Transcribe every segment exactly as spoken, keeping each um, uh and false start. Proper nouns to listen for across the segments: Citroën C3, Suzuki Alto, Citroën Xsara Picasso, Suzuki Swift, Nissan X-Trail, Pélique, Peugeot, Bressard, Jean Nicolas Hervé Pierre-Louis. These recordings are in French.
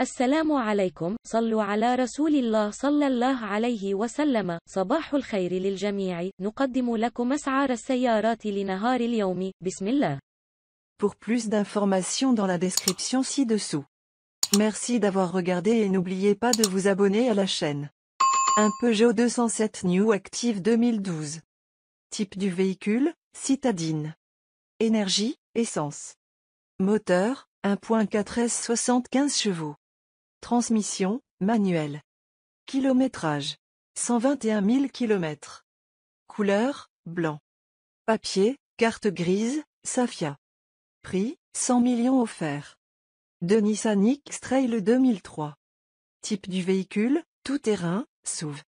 السلام عليكم، صلوا على رسول الله صلى الله عليه وسلم. صباح الخير للجميع. نقدم لكم أسعار السيارات لنهار اليوم. بسم الله. Pour plus d'informations dans la description ci-dessous. Merci d'avoir regardé et n'oubliez pas de vous abonner à la chaîne. Un Peugeot deux cent sept New Active deux mille douze. Type du véhicule, citadine. Énergie, essence. Moteur, un point quatre litres soixante-quinze chevaux. Transmission, manuelle. Kilométrage, cent vingt et un mille km. Couleur, blanc. Papier, carte grise, Safia. Prix, cent millions offerts. De Nissan X-Trail deux mille trois. Type du véhicule, tout-terrain, S U V.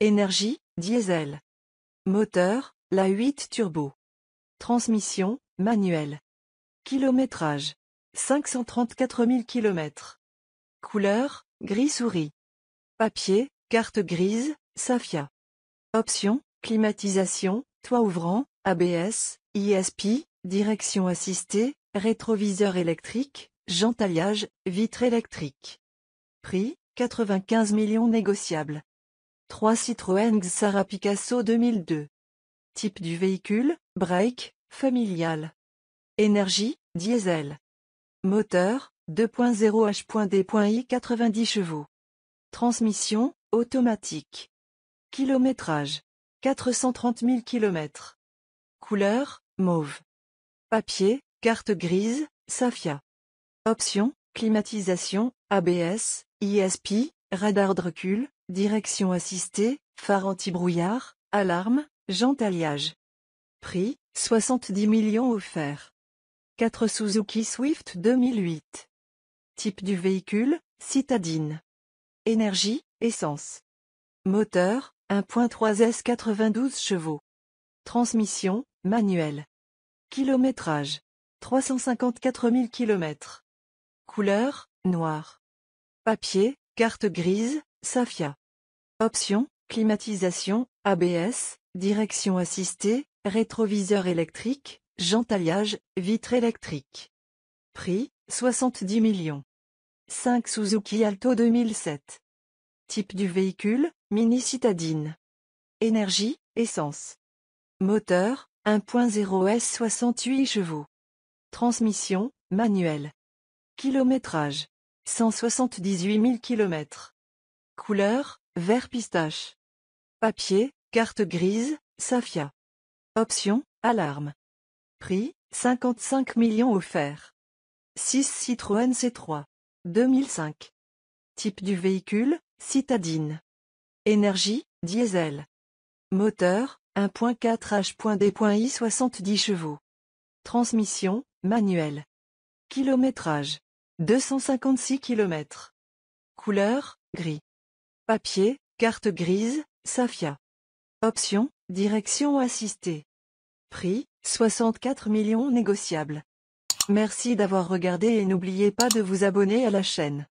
Énergie, diesel. Moteur, la huit turbo. Transmission, manuelle. Kilométrage, cinq cent trente-quatre mille km. Couleur, gris-souris. Papier, carte grise, Safia. Options, climatisation, toit ouvrant, A B S, I S P, direction assistée, rétroviseur électrique, jantaillages, vitres électriques. Prix, quatre-vingt-quinze millions négociables. trois Citroën Xsara Picasso deux mille deux. Type du véhicule, break, familial. Énergie, diesel. Moteur, deux point zéro H D I quatre-vingt-dix chevaux. Transmission, automatique. Kilométrage, quatre cent trente mille km. Couleur, mauve. Papier, carte grise, Safia. Options, climatisation, A B S, I S P, radar de recul, direction assistée, phare anti-brouillard, alarme, jantaillages. Prix, soixante-dix millions offerts. quatre Suzuki Swift deux mille huit. Type du véhicule, citadine. Énergie, essence. Moteur, un point trois litres quatre-vingt-douze chevaux. Transmission, manuelle. Kilométrage, trois cent cinquante-quatre mille km. Couleur, noir. Papier, carte grise, Safia. Options, climatisation, A B S, direction assistée, rétroviseur électrique, jantaillages, vitres électriques. Prix, soixante-dix millions. cinq Suzuki Alto deux mille sept. Type du véhicule, mini-citadine. Énergie, essence. Moteur, un point zéro litres soixante-huit chevaux. Transmission, manuelle. Kilométrage, cent soixante-dix-huit mille km. Couleur, vert pistache. Papier, carte grise, Safia. Option, alarme. Prix, cinquante-cinq millions offerts. six Citroën C trois. deux mille cinq. Type du véhicule, citadine. Énergie, diesel. Moteur, un point quatre litres D I soixante-dix chevaux. Transmission, manuelle. Kilométrage, deux cent cinquante-six km. Couleur, gris. Papier, carte grise, Safia. Option, direction assistée. Prix, soixante-quatre millions négociables. Merci d'avoir regardé et n'oubliez pas de vous abonner à la chaîne.